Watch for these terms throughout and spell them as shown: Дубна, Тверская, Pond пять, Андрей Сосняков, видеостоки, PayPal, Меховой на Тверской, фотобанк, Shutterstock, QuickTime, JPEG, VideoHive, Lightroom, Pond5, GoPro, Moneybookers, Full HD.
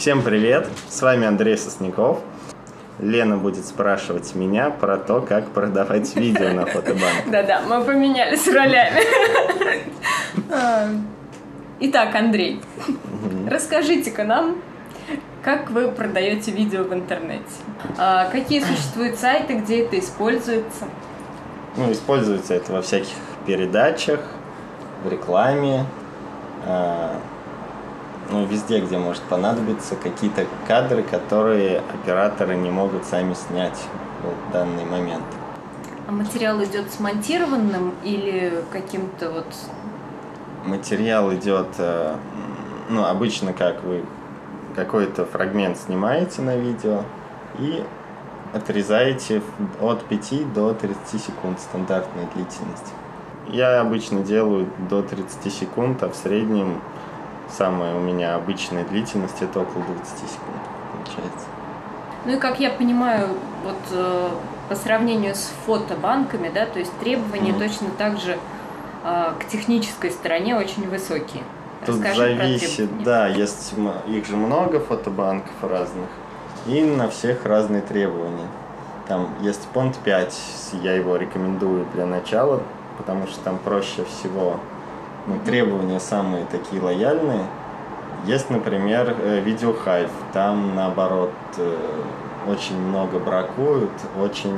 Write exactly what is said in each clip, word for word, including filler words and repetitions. Всем привет, с вами Андрей Сосняков. Лена будет спрашивать меня про то, как продавать видео на фотобанке. Да-да, мы поменялись ролями. Итак, Андрей, расскажите-ка нам, как вы продаете видео в интернете? Какие существуют сайты, где это используется? Ну, используется это во всяких передачах, в рекламе, ну, везде, где может понадобиться какие-то кадры, которые операторы не могут сами снять в данный момент. А материал идет смонтированным или каким-то вот... Материал идет, ну, обычно как вы какой-то фрагмент снимаете на видео и отрезаете от пяти до тридцати секунд стандартной длительности. Я обычно делаю до тридцати секунд, а в среднем самая у меня обычная длительность это около двадцати секунд получается. Ну и как я понимаю, вот э, по сравнению с фотобанками, да, то есть требования mm-hmm. точно так же э, к технической стороне очень высокие. Тут Расскажи зависит, да, есть их же много фотобанков разных, и на всех разные требования. Там есть Понд пять, я его рекомендую для начала, потому что там проще всего. Ну, требования самые такие лояльные. Есть, например, VideoHive. Там, наоборот, очень много бракуют, очень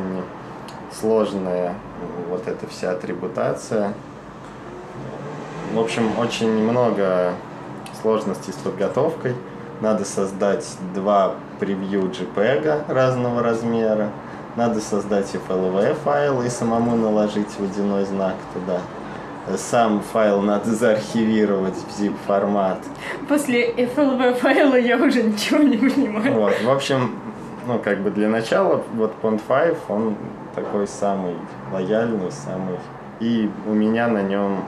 сложная вот эта вся атрибутация. В общем, очень много сложностей с подготовкой. Надо создать два превью джепега разного размера. Надо создать эф эл ви файл и самому наложить водяной знак туда. Сам файл надо заархивировать в zip-формат. После эф эл ви файла я уже ничего не понимаю. Вот, в общем, ну как бы для начала, вот Pond пять, он такой самый лояльный, самый... И у меня на нем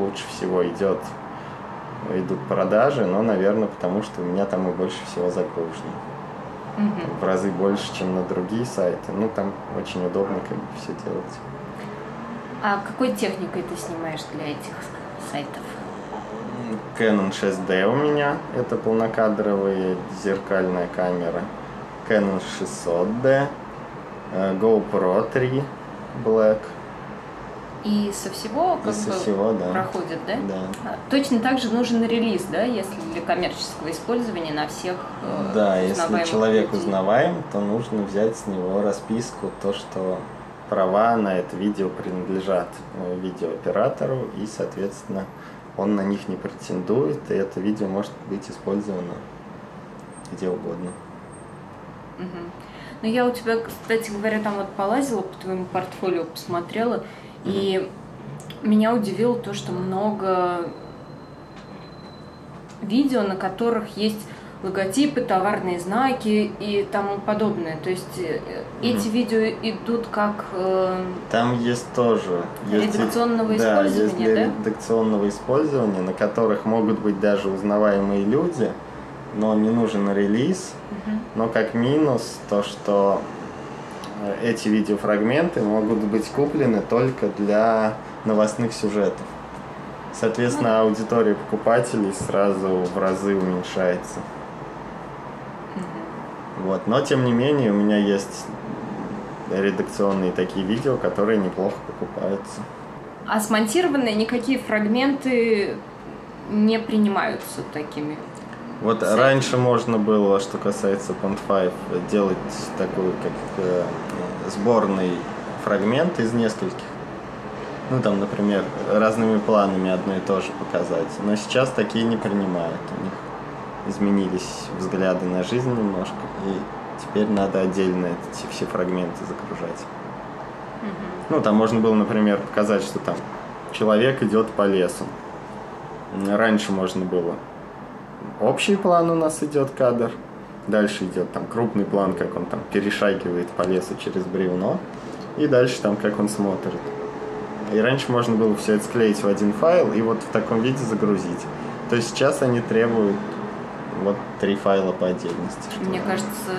лучше всего идет, идут продажи, но, наверное, потому что у меня там и больше всего загружено. Угу. В разы больше, чем на другие сайты. Ну, там очень удобно как бы все делать. А какой техникой ты снимаешь для этих сайтов? Canon шесть дэ у меня, это полнокадровая зеркальная камера. Canon шестьсот дэ, GoPro три Black. И со всего, как И со бы, всего, да. проходит, да? Да. Точно так же нужен релиз, да, если для коммерческого использования на всех узнаваемых. Да, если человек людей. Узнаваем, то нужно взять с него расписку, то, что... Права на это видео принадлежат видеооператору, и, соответственно, он на них не претендует, и это видео может быть использовано где угодно. Угу. Ну, я у тебя, кстати говоря, там вот полазила по твоему портфолио, посмотрела, угу. и меня удивило то, что много видео, на которых есть... логотипы, товарные знаки и тому подобное. То есть эти mm. видео идут как... Э, Там есть тоже... Редакционного есть, использования, да? Есть редакционного да? использования, на которых могут быть даже узнаваемые люди, но не нужен релиз. Mm-hmm. Но как минус то, что эти видеофрагменты могут быть куплены только для новостных сюжетов. Соответственно, mm-hmm. аудитория покупателей сразу в разы уменьшается. Вот. Но, тем не менее, у меня есть редакционные такие видео, которые неплохо покупаются. А смонтированные никакие фрагменты не принимаются такими? Вот сайтами. Раньше можно было, что касается Pond пять, делать такой как сборный фрагмент из нескольких. Ну, там, например, разными планами одно и то же показать. Но сейчас такие не принимают у них. Изменились взгляды на жизнь немножко, и теперь надо отдельно эти все фрагменты загружать. Mm-hmm. Ну, там можно было, например, показать, что там человек идет по лесу. Раньше можно было. Общий план у нас идет кадр, дальше идет там крупный план, как он там перешагивает по лесу через бревно, и дальше там как он смотрит. И раньше можно было все это склеить в один файл и вот в таком виде загрузить. То есть сейчас они требуют вот три файла по отдельности. Мне кажется,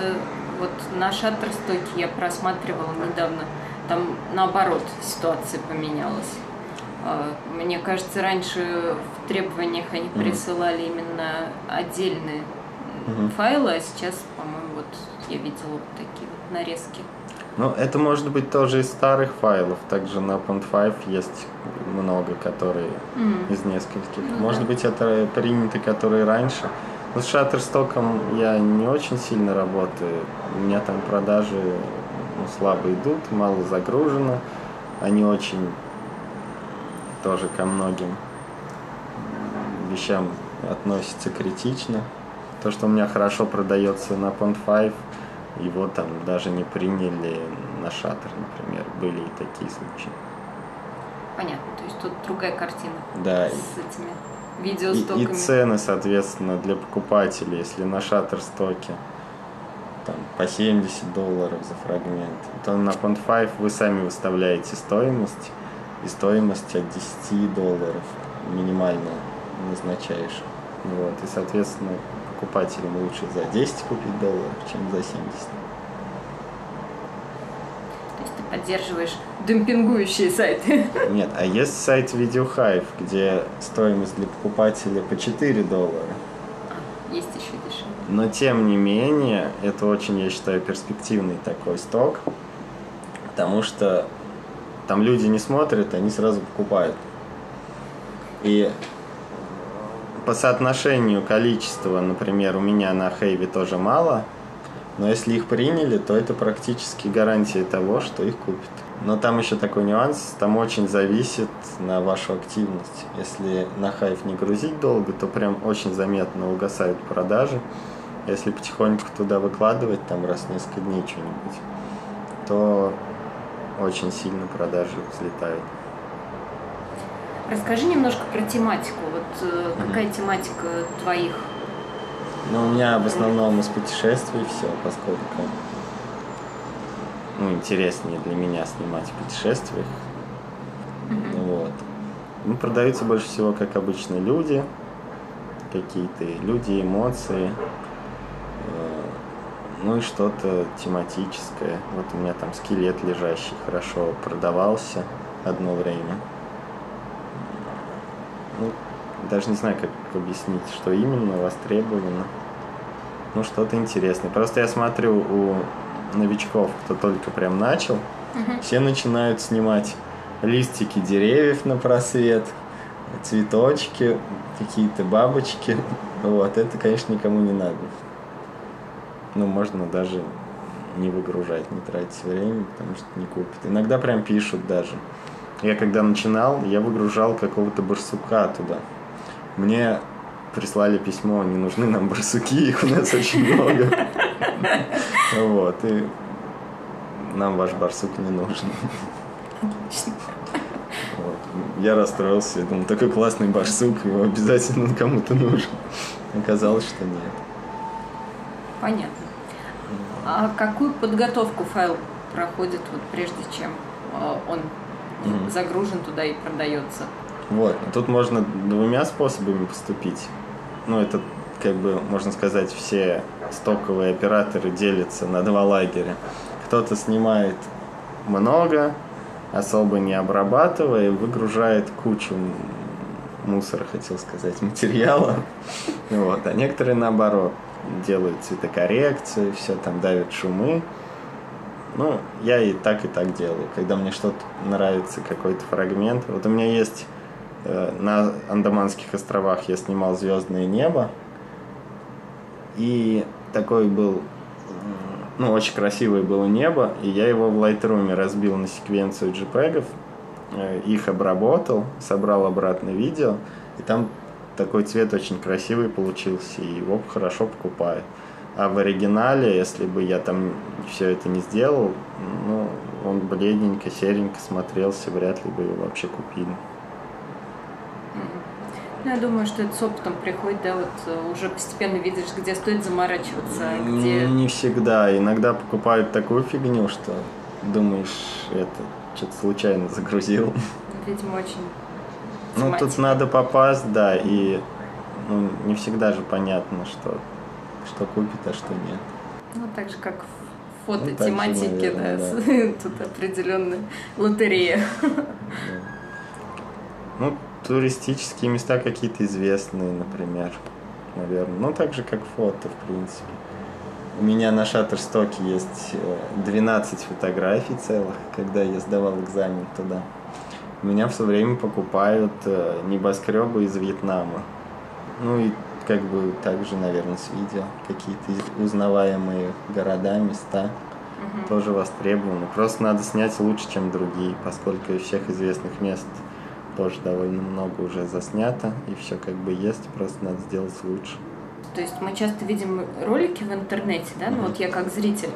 вот на Shutterstock я просматривала недавно, там наоборот ситуация поменялась. Мне кажется, раньше в требованиях они присылали именно отдельные угу. файлы, а сейчас, по-моему, вот я видела вот такие вот нарезки. Ну, это может быть тоже из старых файлов. Также на Pond пять есть много, которые mm. из нескольких. Ну, может да. быть, это приняты, которые раньше. Но с Shutterstock я не очень сильно работаю. У меня там продажи ну, слабо идут, мало загружено. Они очень тоже ко многим вещам относятся критично. То, что у меня хорошо продается на Pond пять, его там даже не приняли на шаттер, например. Были и такие случаи. Понятно, то есть тут другая картина да. с этими видеостоками. И, и цены, соответственно, для покупателей, если на шаттерстоке там, по семьдесят долларов за фрагмент, то на Pond пять вы сами выставляете стоимость, и стоимость от десяти долларов минимально назначаешь. Вот, и, соответственно, покупателям лучше за десять купить долларов, чем за семьдесят. То есть ты поддерживаешь демпингующие сайты? Нет, а есть сайт VideoHive, где стоимость для покупателя по четыре доллара. А, есть еще дешевле. Но тем не менее, это очень, я считаю, перспективный такой сток, потому что там люди не смотрят, они сразу покупают. И по соотношению количества, например, у меня на Хэйве тоже мало, но если их приняли, то это практически гарантия того, что их купят. Но там еще такой нюанс, там очень зависит на вашу активность. Если на Хэйв не грузить долго, то прям очень заметно угасают продажи. Если потихоньку туда выкладывать, там раз в несколько дней что-нибудь, то очень сильно продажи взлетают. Расскажи немножко про тематику. Вот э, какая mm-hmm. тематика твоих? Ну, у меня в основном из путешествий все, поскольку ну, интереснее для меня снимать в путешествиях. Mm-hmm. Вот. Ну, продаются больше всего, как обычно, люди. Какие-то люди, эмоции. Э, ну и что-то тематическое. Вот у меня там скелет лежащий хорошо продавался одно время. Ну, даже не знаю, как объяснить, что именно востребовано. Ну, что-то интересное. Просто я смотрю у новичков, кто только прям начал, угу. все начинают снимать листики деревьев на просвет, цветочки, какие-то бабочки. Вот, это, конечно, никому не надо. Ну, можно даже не выгружать, не тратить время, потому что не купят. Иногда прям пишут даже. Я когда начинал, я выгружал какого-то барсука туда. Мне прислали письмо, не нужны нам барсуки, их у нас очень много. Вот, и нам ваш барсук не нужен. Отлично. Я расстроился, я думал, такой классный барсук, его обязательно кому-то нужен. Оказалось, что нет. Понятно. А какую подготовку файл проходит, вот прежде чем он загружен туда и продается? Вот, тут можно двумя способами поступить. Ну, это, как бы, можно сказать, все стоковые операторы делятся на два лагеря. Кто-то снимает много, особо не обрабатывая, выгружает кучу мусора, хотел сказать, материала. Вот. А некоторые, наоборот, делают цветокоррекции, все там давят шумы. Ну, я и так, и так делаю. Когда мне что-то нравится, какой-то фрагмент. Вот у меня есть... Э, на Андаманских островах я снимал «Звездное небо». И такой был... Ну, очень красивое было небо. И я его в Lightroom разбил на секвенцию джипегов. Э, их обработал, собрал обратно видео. И там такой цвет очень красивый получился. И его хорошо покупают. А в оригинале, если бы я там все это не сделал, ну, он бледненько, серенько смотрелся, вряд ли бы его вообще купили. Ну, я думаю, что это с опытом приходит, да, вот уже постепенно видишь, где стоит заморачиваться, где... Не всегда. Иногда покупают такую фигню, что думаешь, это что-то случайно загрузил. Видимо, очень... Ну, тут надо попасть, да, и ну, не всегда же понятно, что... что купит, а что нет. Ну, так же, как в фототематике, ну, да, да. Тут определенная лотерея. Да. Ну, туристические места какие-то известные, например. наверное. Ну, так же, как фото, в принципе. У меня на Shutterstock есть двенадцать фотографий целых, когда я сдавал экзамен туда. У меня все время покупают небоскребы из Вьетнама. Ну, и как бы также, наверное, с видео. Какие-то узнаваемые города, места. Угу. Тоже востребованы. Просто надо снять лучше, чем другие, поскольку из всех известных мест тоже довольно много уже заснято, и все как бы есть, просто надо сделать лучше. То есть мы часто видим ролики в интернете, да, ну вот я как зритель,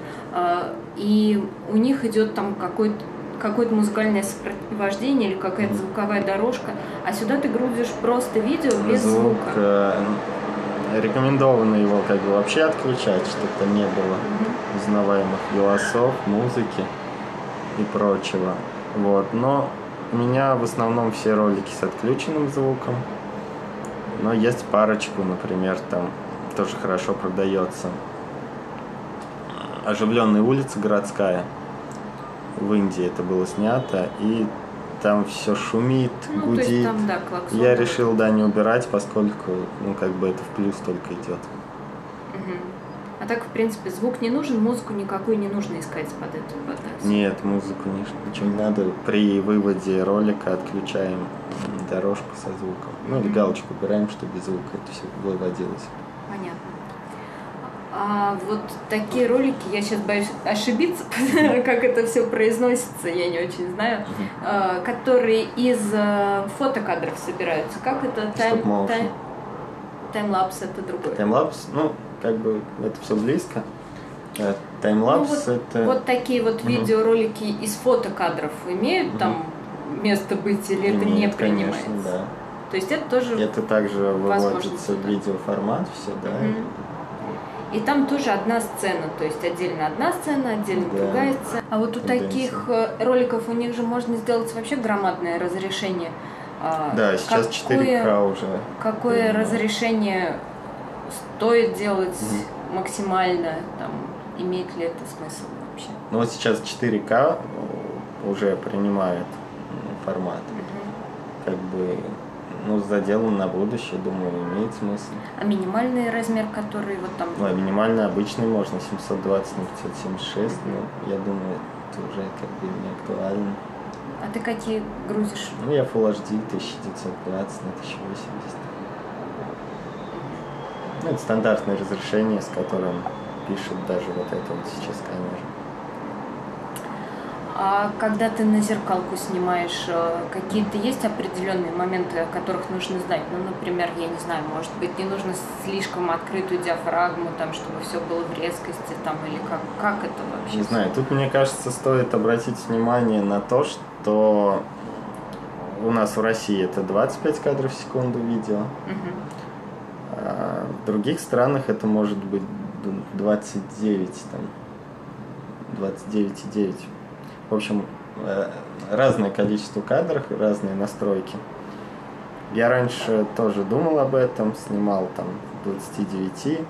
и у них идет там какой-то какое-то музыкальное сопровождение или какая-то звуковая дорожка, а сюда ты грузишь просто видео без Звук, звука. Э, рекомендовано его как бы вообще отключать, чтобы не было узнаваемых голосов, музыки и прочего. Вот, но у меня в основном все ролики с отключенным звуком, но есть парочку, например, там тоже хорошо продается «Оживленная улица городская». В Индии это было снято, и там все шумит, ну, гудит. То есть там, да, клаксон, Я да. решил, да, не убирать, поскольку, ну, как бы это в плюс только идет. Угу. А так, в принципе, звук не нужен, музыку никакую не нужно искать под эту фотографию? Нет, музыку ничего не надо. При выводе ролика отключаем дорожку со звуком. Ну, или галочку убираем, чтобы без звука это все выводилось. Понятно. А вот такие ролики, я сейчас боюсь ошибиться, как это все произносится, я не очень знаю, которые из фотокадров собираются. Как это? Таймлапс — это другое. Таймлапс, ну, как бы это все близко. Таймлапс — это... Вот такие вот видеоролики из фотокадров имеют там место быть или это не принимается? Да. То есть это тоже... Это также выводится в видеоформат все, да. И там тоже одна сцена, то есть отдельно одна сцена, отдельно да. другая сцена. А вот у Тенденция. таких роликов, у них же можно сделать вообще громадное разрешение. Да, сейчас четыре ка уже. Какое да. разрешение стоит делать угу. максимально, там, имеет ли это смысл вообще? Ну вот сейчас четыре ка уже принимает формат, угу. как бы... Ну, с заделом на будущее, думаю, имеет смысл. А минимальный размер, который вот там... Ну, а минимальный обычный можно, семьсот двадцать на пятьсот семьдесят шесть, но я думаю, это уже как бы не актуально. А ты какие грузишь? Ну, я Full эйч ди тысяча девятьсот двадцать на тысяча восемьдесят. Ну, это стандартное разрешение, с которым пишут даже вот это вот сейчас камера. А когда ты на зеркалку снимаешь, какие-то есть определенные моменты, о которых нужно знать? Ну, например, я не знаю, может быть, не нужно слишком открытую диафрагму, там, чтобы все было в резкости, там, или как, как это вообще? Не знаю, тут, мне кажется, стоит обратить внимание на то, что у нас в России это двадцать пять кадров в секунду видео, угу. а в других странах это может быть двадцать девять, там, двадцать девять и девять. В общем, разное количество кадров, разные настройки. Я раньше тоже думал об этом, снимал там двадцать девять,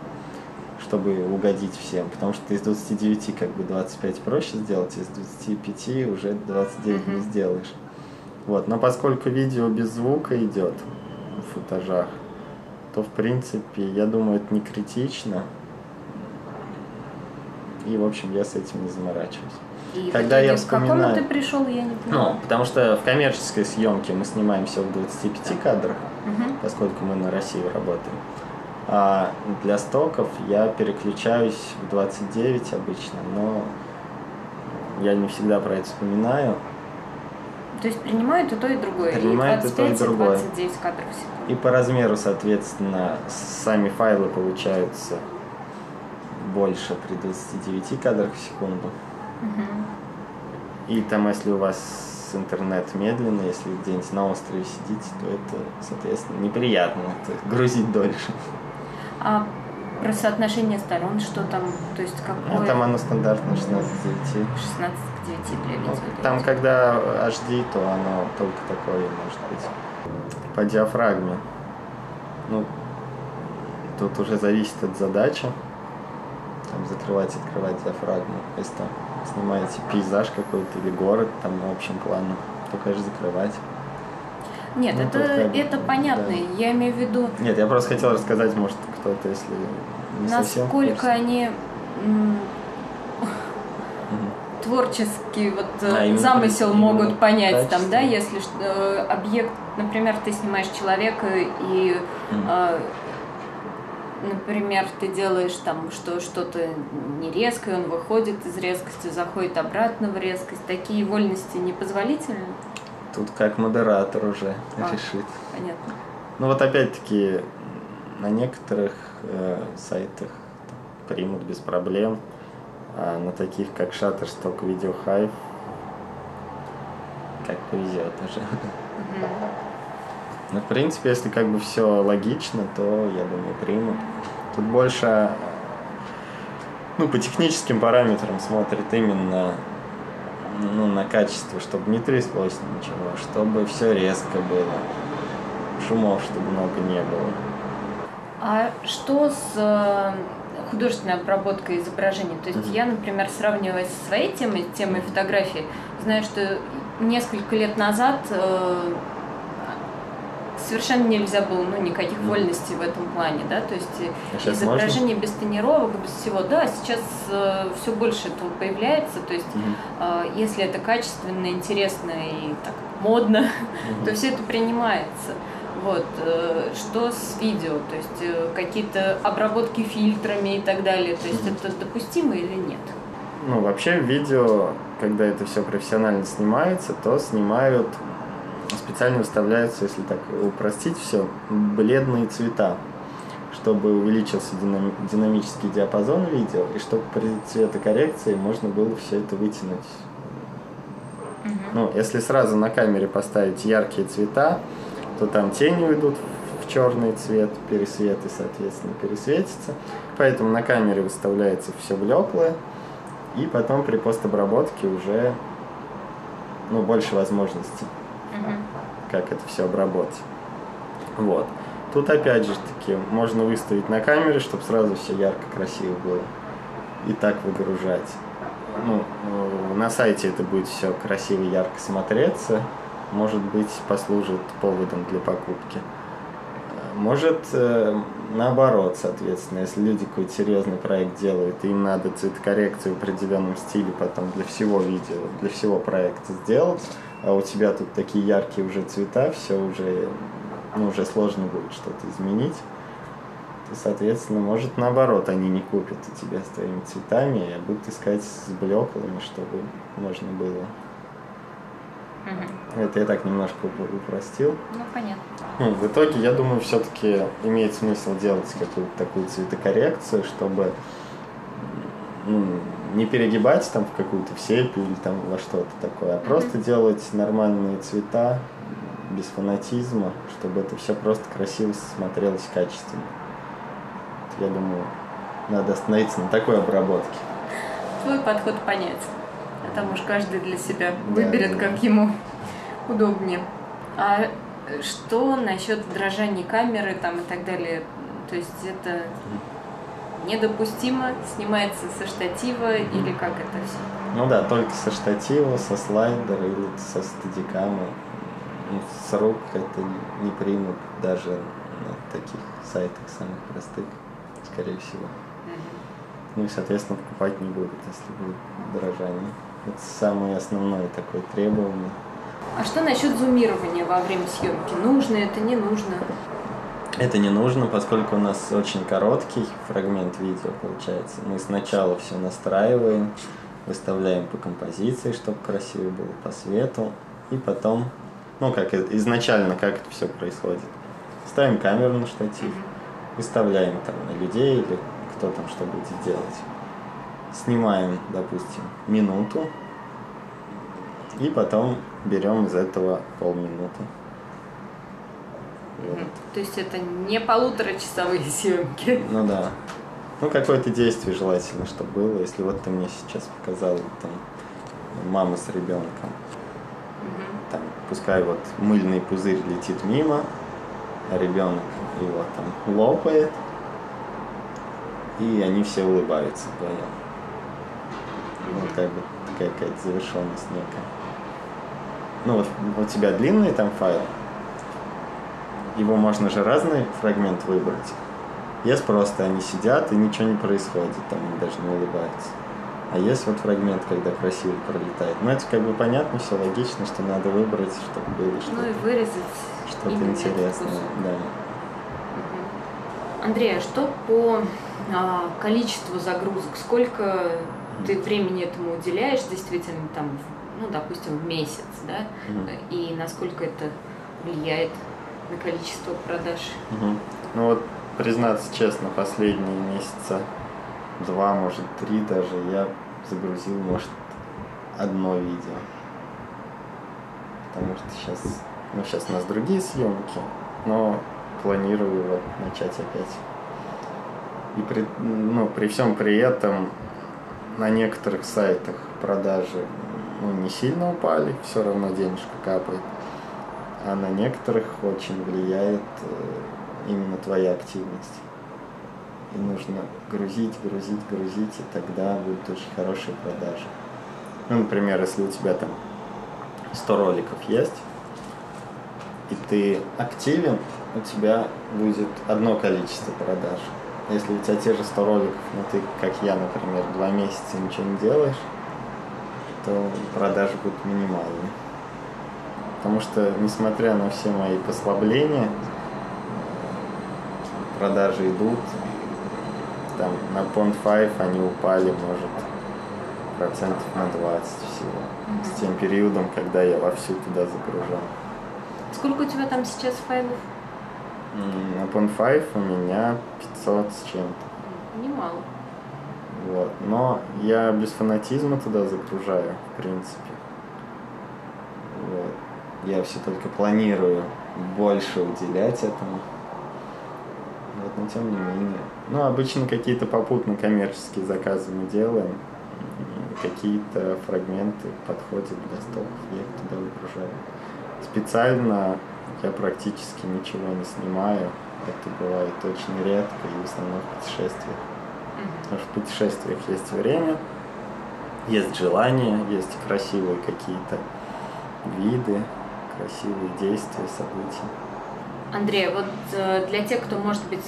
чтобы угодить всем, потому что из двадцати девяти как бы двадцать пять проще сделать, из двадцати пяти уже двадцать девять не сделаешь. Вот. Но поскольку видео без звука идет в футажах, то в принципе, я думаю, это не критично. И, в общем, я с этим не заморачиваюсь. И когда я вспоминаю... к какому ты пришел, я не понимаю. Ну, потому что в коммерческой съемке мы снимаем все в двадцати пяти кадрах, угу. поскольку мы на Россию работаем. А для стоков я переключаюсь в двадцать девять обычно, но я не всегда про это вспоминаю. То есть принимают и то, и другое? Принимают и, двадцать пять, и то, и другое. двадцать девять кадров всего. И по размеру, соответственно, сами файлы получаются больше при двадцати девяти кадрах в секунду. И там, если у вас интернет медленно, если где-нибудь на острове сидите, то это, соответственно, неприятно, это грузить дольше. А про соотношение сторон, что там, то есть какое? Ну, там оно стандартно шестнадцать к девяти. шестнадцать к девяти для видео. Ну, там, когда эйч ди, то оно только такое может быть. По диафрагме. Ну, тут уже зависит от задачи. Там закрывать, открывать диафрагму, если там снимаете пейзаж какой-то или город, там общим планом, то, конечно, закрывать. Нет, ну, это, это понятно, да. я имею в виду... Нет, я просто хотел рассказать, может, кто-то, если не совсем в курсе. Насколько они творческий вот, да, замысел именно, могут именно понять, качество. Там, да, если э, объект, например, ты снимаешь человека и, mm. э, например, ты делаешь там что, что-то нерезкое, он выходит из резкости, заходит обратно в резкость, такие вольности непозволительны? Тут как модератор уже а, решит. Понятно. Ну вот опять-таки на некоторых э, сайтах там, примут без проблем. А на таких, как Shutterstock, VideoHive, как повезет уже. Mm-hmm. Ну, в принципе, если как бы все логично, то, я думаю, примут. Тут больше, ну, по техническим параметрам смотрят именно, ну, на качество, чтобы не тряслось ничего, чтобы все резко было, шумов чтобы много не было. А что с художественная обработка изображений. То есть mm-hmm. я, например, сравнивая со своей темой, темой фотографии, знаю, что несколько лет назад э, совершенно нельзя было, ну, никаких mm-hmm. вольностей в этом плане, да, то есть а изображение без тонировок, без всего, да, сейчас э, все больше этого появляется, то есть mm-hmm. э, если это качественно, интересно и так модно, mm-hmm. то все это принимается. Вот, что с видео, то есть какие-то обработки фильтрами и так далее, то есть это допустимо или нет? Ну, вообще в видео, когда это все профессионально снимается, то снимают, специально выставляются, если так упростить все, бледные цвета, чтобы увеличился динами- динамический диапазон видео, и чтобы при цветокоррекции можно было все это вытянуть. Угу. Ну, если сразу на камере поставить яркие цвета, то там тени уйдут в черный цвет, пересвет и, соответственно, пересветится. Поэтому на камере выставляется все блеклое, и потом при постобработке уже, ну, больше возможностей, mm-hmm. как это все обработать. Вот. Тут опять же таки можно выставить на камере, чтобы сразу все ярко, красиво было, и так выгружать. Ну, на сайте это будет все красиво, ярко смотреться. Может быть, послужит поводом для покупки. Может, наоборот, соответственно, если люди какой-то серьезный проект делают, и им надо цветокоррекцию в определенном стиле потом для всего видео, для всего проекта сделать, а у тебя тут такие яркие уже цвета, все уже, ну, уже сложно будет что-то изменить, то, соответственно, может, наоборот, они не купят у тебя с твоими цветами, а будут искать с блеклыми, чтобы можно было. Угу. Это я так немножко упростил. Ну, понятно. Ну, в итоге, я думаю, все-таки имеет смысл делать какую-то такую цветокоррекцию, чтобы, ну, не перегибать там в какую-то сепь или там во что-то такое, а угу. просто делать нормальные цвета, без фанатизма, чтобы это все просто красиво смотрелось качественно. Я думаю, надо остановиться на такой обработке. Твой подход понятен. Там уж каждый для себя выберет, да, да, как ему удобнее. А что насчет дрожания камеры там и так далее? То есть это недопустимо? Снимается со штатива или как это все? Ну да, только со штатива, со слайдера или со стедикама. С рук это не примут даже на таких сайтах самых простых, скорее всего. Mm-hmm. Ну и, соответственно, покупать не будут, если будет дрожание. Это самое основное такое требование. А что насчет зумирования во время съемки? Нужно это, не нужно? Это не нужно, поскольку у нас очень короткий фрагмент видео получается. Мы сначала все настраиваем, выставляем по композиции, чтобы красиво было, по свету. И потом, ну как изначально, как это все происходит. Ставим камеру на штатив, выставляем там на людей или кто там что будет делать. Снимаем, допустим, минуту, и потом берем из этого полминуты. Вот. То есть это не полуторачасовые съемки? Ну да. Ну какое-то действие желательно, чтобы было. Если вот ты мне сейчас показала там мама с ребенком, угу. там, пускай вот мыльный пузырь летит мимо, а ребенок его там лопает, и они все улыбаются вдвоем. Вот как бы такая какая-то завершенность некая. Ну вот у тебя длинный там файл, его можно же разный фрагмент выбрать. Есть просто они сидят и ничего не происходит, там они даже не улыбаются. А есть вот фрагмент, когда красиво пролетает. Ну, это как бы понятно, все логично, что надо выбрать, чтобы было что-то. Ну и вырезать. Что-то интересное, да. Андрей, а что по а, количеству загрузок? Сколько mm-hmm. ты времени этому уделяешь действительно, там, ну, допустим, в месяц, да? Mm-hmm. И насколько это влияет на количество продаж? Mm-hmm. Ну вот, признаться честно, последние месяца два, может, три даже я загрузил, может, одно видео. Потому что сейчас, ну, сейчас у нас другие съемки, но планирую вот начать опять. И при, ну, при всем при этом на некоторых сайтах продажи, ну, не сильно упали, все равно денежка капает, а на некоторых очень влияет именно твоя активность. И нужно грузить, грузить, грузить, и тогда будут очень хорошие продажи. Ну, например, если у тебя там сто роликов есть, и ты активен, у тебя будет одно количество продаж. Если у тебя те же сто роликов, но ты, как я, например, два месяца ничего не делаешь, то продажи будут минимальны. Потому что, несмотря на все мои послабления, продажи идут. Там на Pond пять они упали, может, процентов на двадцать всего. Mm-hmm. С тем периодом, когда я вовсю туда загружал. Сколько у тебя там сейчас файлов? На Pond пять у меня пятьсот с чем-то. Немало. Вот. Но я без фанатизма туда загружаю, в принципе. Вот. Я все только планирую больше уделять этому. Вот, но тем не менее. Ну, обычно какие-то попутно коммерческие заказы мы делаем, какие-то фрагменты подходят для столов, я их туда выгружаю. Специально я практически ничего не снимаю, это бывает очень редко и в основном в путешествиях. Потому что в путешествиях есть время, есть желание, есть красивые какие-то виды, красивые действия, события. Андрей, вот для тех, кто, может быть,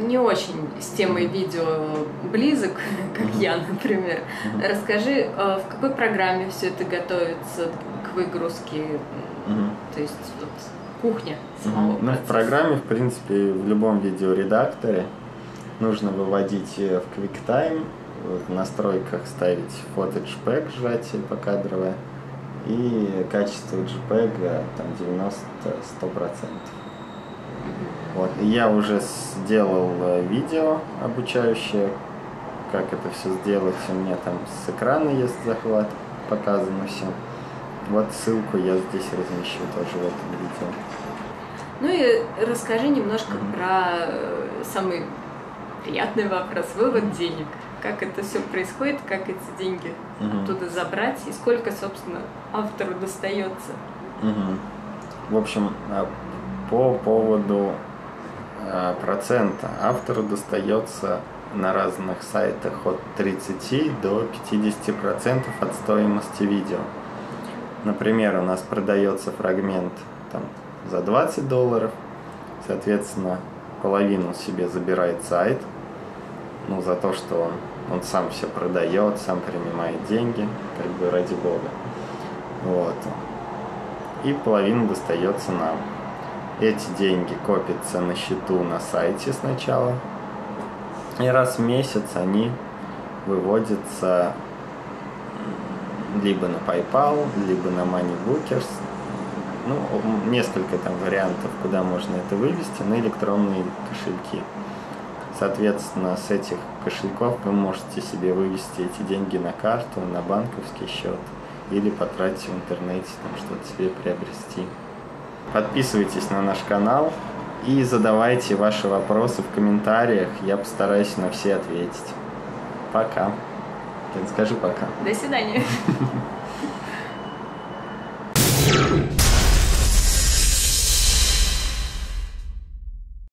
не очень с темой видео близок, как mm-hmm. я, например, mm-hmm. расскажи, в какой программе все это готовится к выгрузке, mm-hmm. то есть вот, кухня самого mm-hmm. процесса? Ну, в программе, в принципе, в любом видеоредакторе нужно выводить в QuickTime, в настройках ставить фото джпег, сжатие покадровое, и качество джпега там девяносто-сто процентов. Вот. Я уже сделал видео обучающее, как это все сделать. У меня там с экрана есть захват, показано все. Вот ссылку я здесь размещу тоже в этом видео. Ну и расскажи немножко mm-hmm. про самый приятный вопрос, вывод денег. Как это все происходит, как эти деньги mm-hmm. оттуда забрать и сколько, собственно, автору достается. Mm-hmm. В общем, по поводу процента автору достается на разных сайтах от тридцати до пятидесяти процентов от стоимости видео. Например, у нас продается фрагмент там за двадцать долларов, соответственно, половину себе забирает сайт, ну, за то, что он, он сам все продает, сам принимает деньги, как бы ради бога. Вот. И половина достается нам. Эти деньги копятся на счету на сайте сначала. И раз в месяц они выводятся либо на PayPal, либо на Moneybookers. Ну, несколько там вариантов, куда можно это вывести, на электронные кошельки. Соответственно, с этих кошельков вы можете себе вывести эти деньги на карту, на банковский счет или потратить в интернете, там что-то себе приобрести. Подписывайтесь на наш канал и задавайте ваши вопросы в комментариях. Я постараюсь на все ответить. Пока. Скажи пока. До свидания.